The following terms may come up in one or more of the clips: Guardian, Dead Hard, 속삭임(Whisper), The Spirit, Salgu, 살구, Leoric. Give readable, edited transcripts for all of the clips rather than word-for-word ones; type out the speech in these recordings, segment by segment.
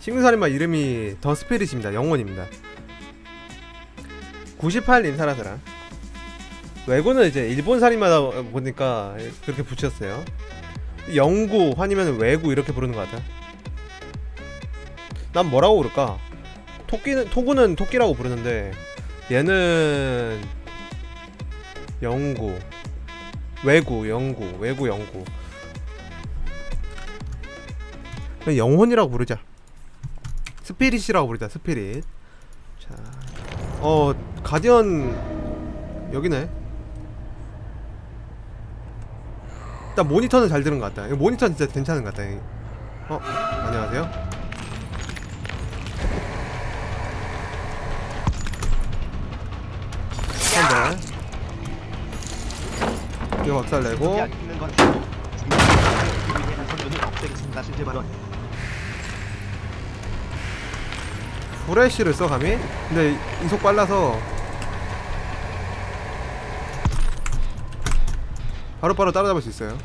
심리살인마 이름이 더 스피릿입니다. 영혼입니다. 98님 살아서라. 외고는 이제 일본 살인마다 보니까 그렇게 붙였어요. 영구 아니면 외구 이렇게 부르는 것 같아. 난 뭐라고 부를까? 토끼는 토구는 토끼라고 부르는데 얘는 영구 외구 영구 외구 영구 영혼이라고 부르자. 스피릿이라고 부르자. 스피릿. 자, 가디언 여기네. 일단 모니터는 잘 들은 것 같다. 모니터는 진짜 괜찮은 것 같다. 안녕하세요. 펀다. 이거 박살내고. 후레쉬를 써 감히? 근데 이속 빨라서 바로바로 따라잡을 수 있어요.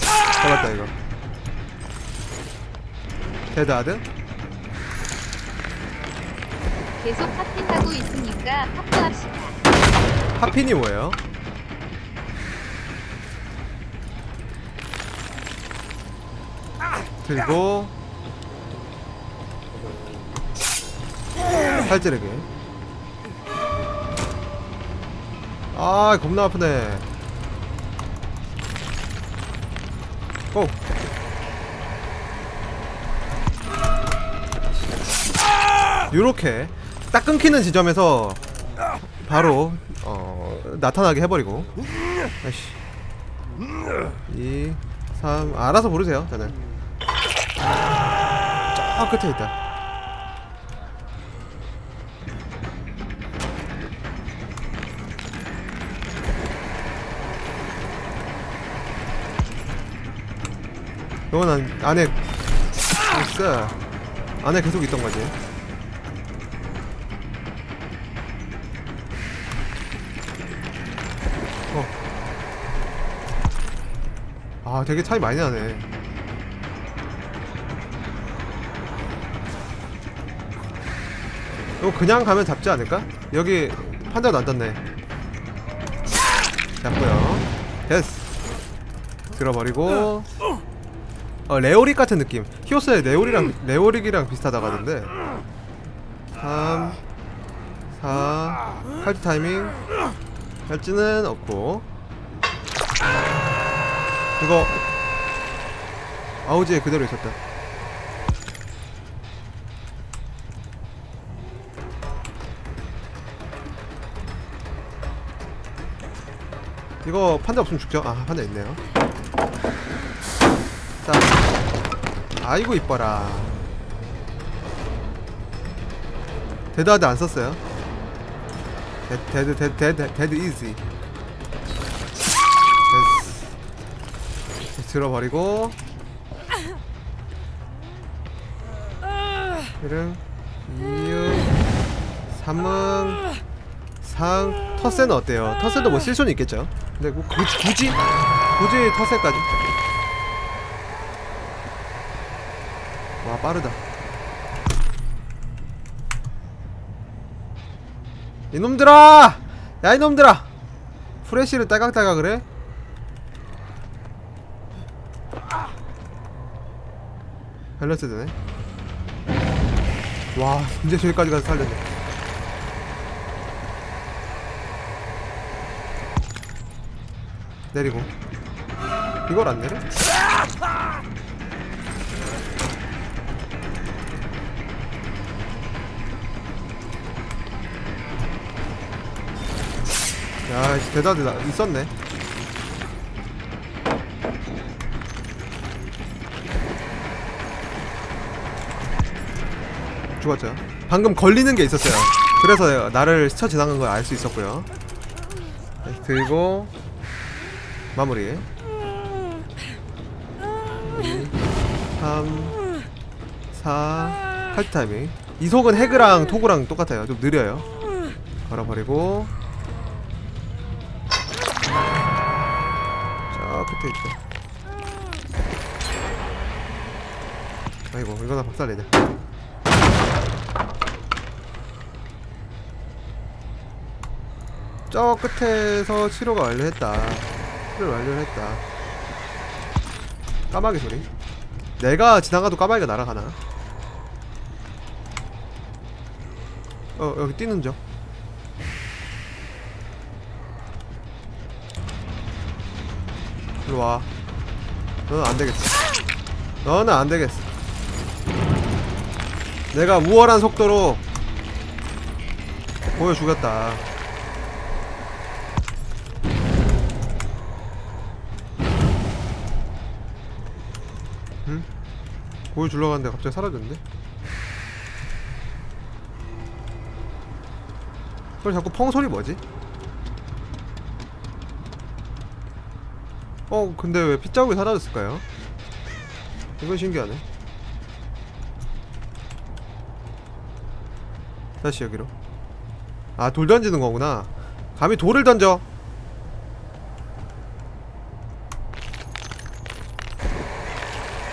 잡았다 이거. 데드하드? 계속 팝핀하고 있으니까 팝도합시다. 팝핀이 뭐예요? 들고 살찌르기. 아 겁나 아프네. 고! 요렇게 딱 끊기는 지점에서 바로 나타나게 해버리고. 아이씨. 2, 3 알아서 부르세요 다들. 저 끝에 있다. 이건 안에 있어. 안에 계속 있던 거지. 아, 되게 차이 많이 나네. 이거 그냥 가면 잡지 않을까? 여기 판자도 안 떴네. 잡고요. 됐어. 들어버리고. 레오릭 같은 느낌. 히오스의 레오릭이랑 비슷하다고 하던데. 3 4 칼트 타이밍. 칼지는 없고. 이거 아우지에 그대로 있었다. 이거 판자 없으면 죽죠? 아 판자 있네요. 자, 아이고 이뻐라. 데드하드 안 썼어요. 데드 이지. 됐어. 들어버리고. 이름 이유 삼응 상. 텃세는 어때요? 텃세도 뭐 실수는 있겠죠. 근데 뭐 굳이 터세까지. 와 빠르다. 이놈들아! 야 이놈들아! 프레쉬를 딸깍딸깍 그래? 밸런스 되네. 와 이제 저기까지 가서 살렸네. 내리고 이걸 안 내려? 야, 대단하다. 있었네. 죽었죠. 방금 걸리는 게 있었어요. 그래서 나를 스쳐 지나간 걸 알 수 있었고요. 들고 마무리. 3 4 칼트 타이밍. 이속은 해그랑 토그랑 똑같아요. 좀 느려요. 걸어버리고. 자, 끝에 있다. 아이고, 이거 다 박살내자. 저 끝에서 치료가 완료했다. 치료를 완료했다. 까마귀 소리. 내가 지나가도 까마귀가 날아가나? 어, 여기 뛰는 적. 일로와. 너는 안되겠어. 너는 안되겠어. 내가 우월한 속도로 보여주겠다. 응? 보여주려고 하는데 갑자기 사라졌는데? 그럼 자꾸 펑 소리 뭐지? 어, 근데 왜 핏자국이 사라졌을까요? 이건 신기하네. 다시 여기로. 아, 돌 던지는 거구나. 감히 돌을 던져.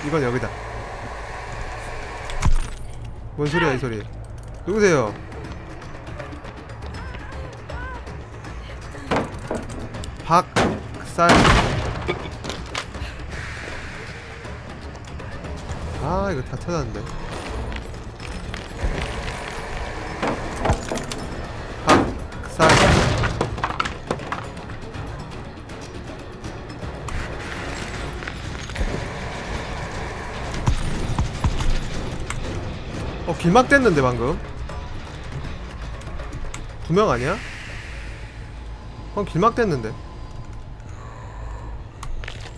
이건 여기다. 뭔 소리야 이 소리. 누구세요? 박살. 아, 이거 다 찾았는데. 박살. 어, 길막 됐는데 방금. 분명 아니야? 그럼 길막 됐는데.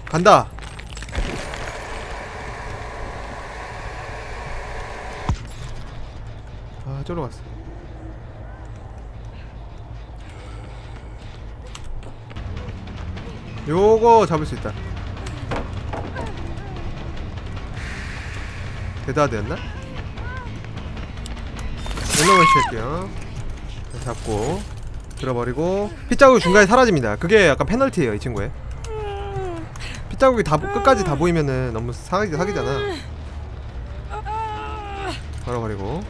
간다. 아, 저로 갔어. 요거 잡을 수 있다. 데드하드였나? 연락을 할게요. 잡고 들어버리고. 핏자국이 중간에 사라집니다. 그게 약간 페널티예요 이 친구의. 핏자국이 다 끝까지 다 보이면은 너무 사기잖아. 걸어버리고.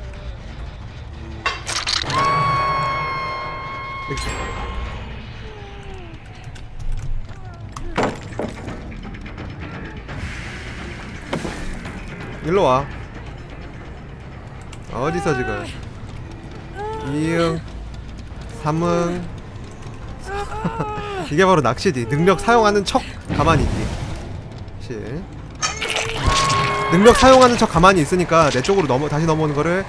일로 와. 어디서 지금? 이응, 삼응. 이게 바로 낚시지. 능력 사용하는 척 가만히 있기. 실. 능력 사용하는 척 가만히 있으니까 내 쪽으로 다시 넘어오는 거를.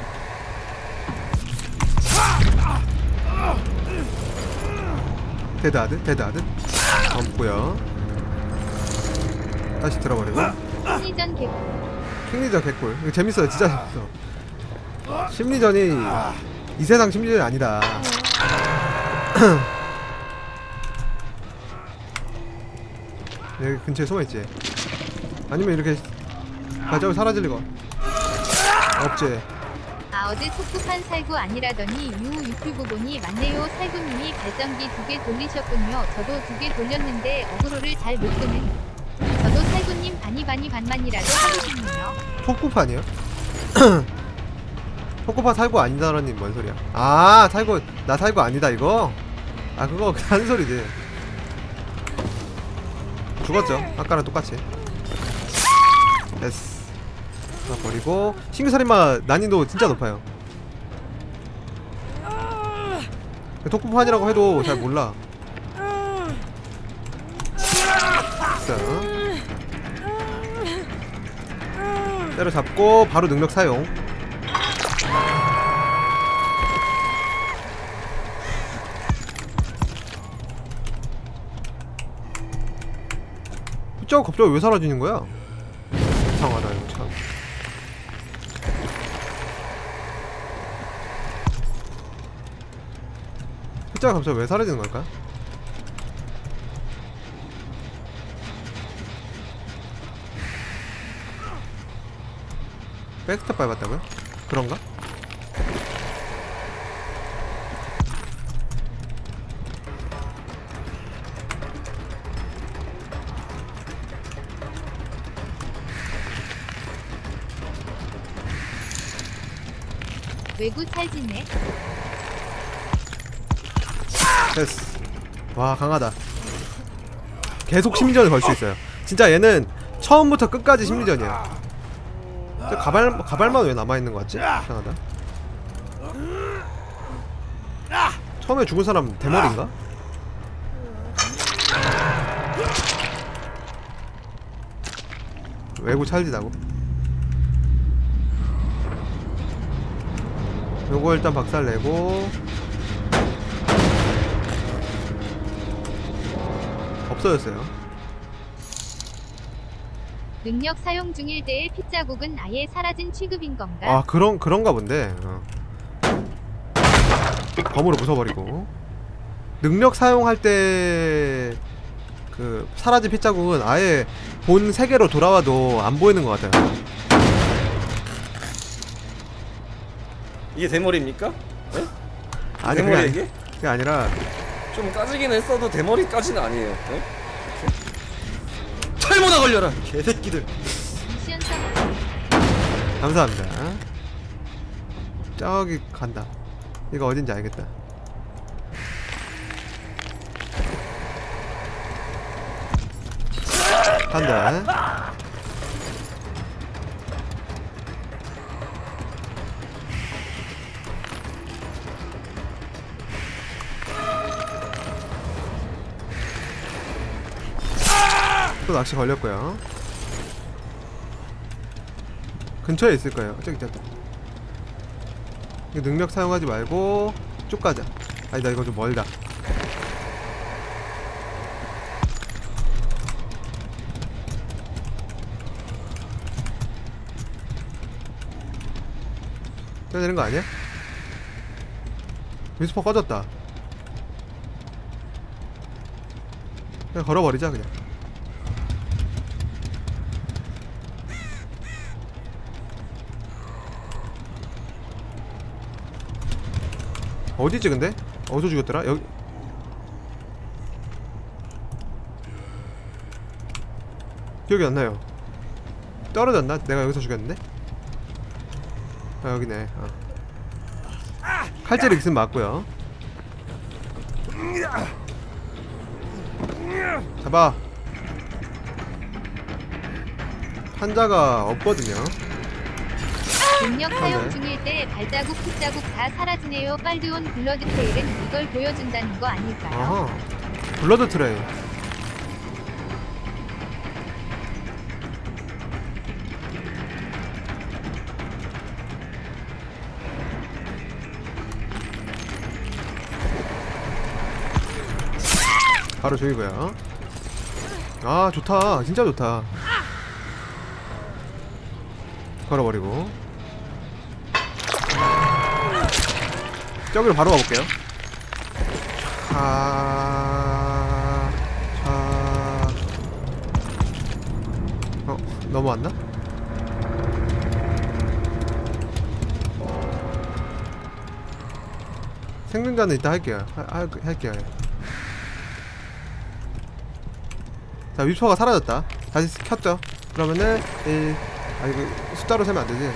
데드하드? 데드하드? 없고요. 다시 들어버리고. 심리전 개꿀. 심리전 개꿀. 이거 재밌어요. 진짜 재밌어. 심리전이 이 세상 심리전이 아니다. 여기 근처에 숨어있지? 아니면 이렇게 가자고 사라질 리가 없지. 아, 어제 톡톡한 살구 아니라더니 유 유튜브 보니 맞네요. 살구님이 발전기 2개 돌리셨군요. 저도 2개 돌렸는데 어그로를 잘 못 끄는. 저도 살구님 바니바니 반만이라도 하고 싶네요. 톡톡판이요? 톡톡판 살구 아니다라니 뭔 소리야? 아, 살구 나 살구 아니다 이거? 아, 그거 한 소리지. 죽었죠? 아까랑 똑같이. 됐어. 하나 버리고. 신규살인마 난이도 진짜 높아요. 독보판이라고 해도 잘 몰라. 자, 때려잡고 바로 능력 사용. 저 갑자기 왜 사라지는 거야? 이상하다 이거 참. 숫자가 갑자기 왜 사라지는 걸까? 백스텝 밟았다고요? 그런가? 외구 탈진해. 됐어. 와 강하다. 계속 심리전을 걸 수 있어요. 진짜 얘는 처음부터 끝까지 심리전이야. 가발만 왜 남아있는 거 같지? 이상하다. 처음에 죽은 사람 대머리인가? 외구 찰지다고? 요거 일단 박살내고 없어졌어요. 능력 사용 중일 때의 핏자국은 아예 사라진 취급인건가? 아 그런가 본데. 검으로 부숴버리고. 능력 사용할 때 그 사라진 핏자국은 아예 본 세계로 돌아와도 안 보이는 것 같아요. 이게 대머리입니까? 네? 아니 대머리 그게, 이게? 그게 아니라 좀 까지긴 했어도 대머리까지는 아니에요. 네? 탈모나 걸려라 개새끼들. 감사합니다. 저기 간다. 이거 어딘지 알겠다. 간다. 또 낚시 걸렸고요. 근처에 있을 거예요. 저기 저기. 능력 사용하지 말고 쭉 가자. 아니다 이거 좀 멀다. 되는 거 아니야? 위스퍼 꺼졌다. 그냥 걸어버리자 그냥. 어디지 근데? 어디서 죽였더라? 여기 기억이 안 나요. 떨어졌나? 내가 여기서 죽였는데? 아 여기네. 어. 칼질 익슨 맞고요. 잡아. 판자가 없거든요. 능력 사용 중일 때 발자국, 핏자국 다 사라지네요. 빨드온 블러드 트레일은 이걸 보여준다는 거 아닐까요? 어허. 블러드 트레일. 바로 죽이고요. 아 좋다. 진짜 좋다. 걸어버리고 저기로 바로 가볼게요. 어? 넘어왔나? 생존자는 이따 할게요. 할게요. 자 윗포가 사라졌다. 다시 켰죠. 그러면은 아 이거 숫자로 세면 안되지.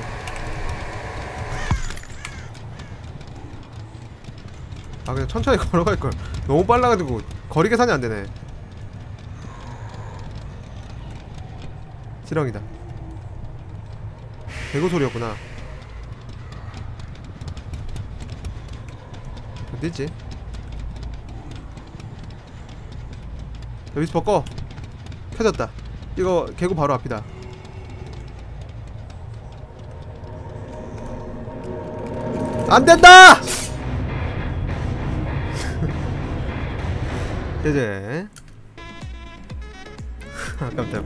아 그냥 천천히 걸어갈걸. 너무 빨라가지고 거리 계산이 안되네. 지렁이다. 배구 소리였구나. 어디있지? 여기서 벗고 켜졌다. 이거 개구 바로 앞이다. 안된다! 제제. 아깝다.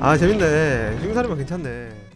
아 재밌네. 중사리만 괜찮네.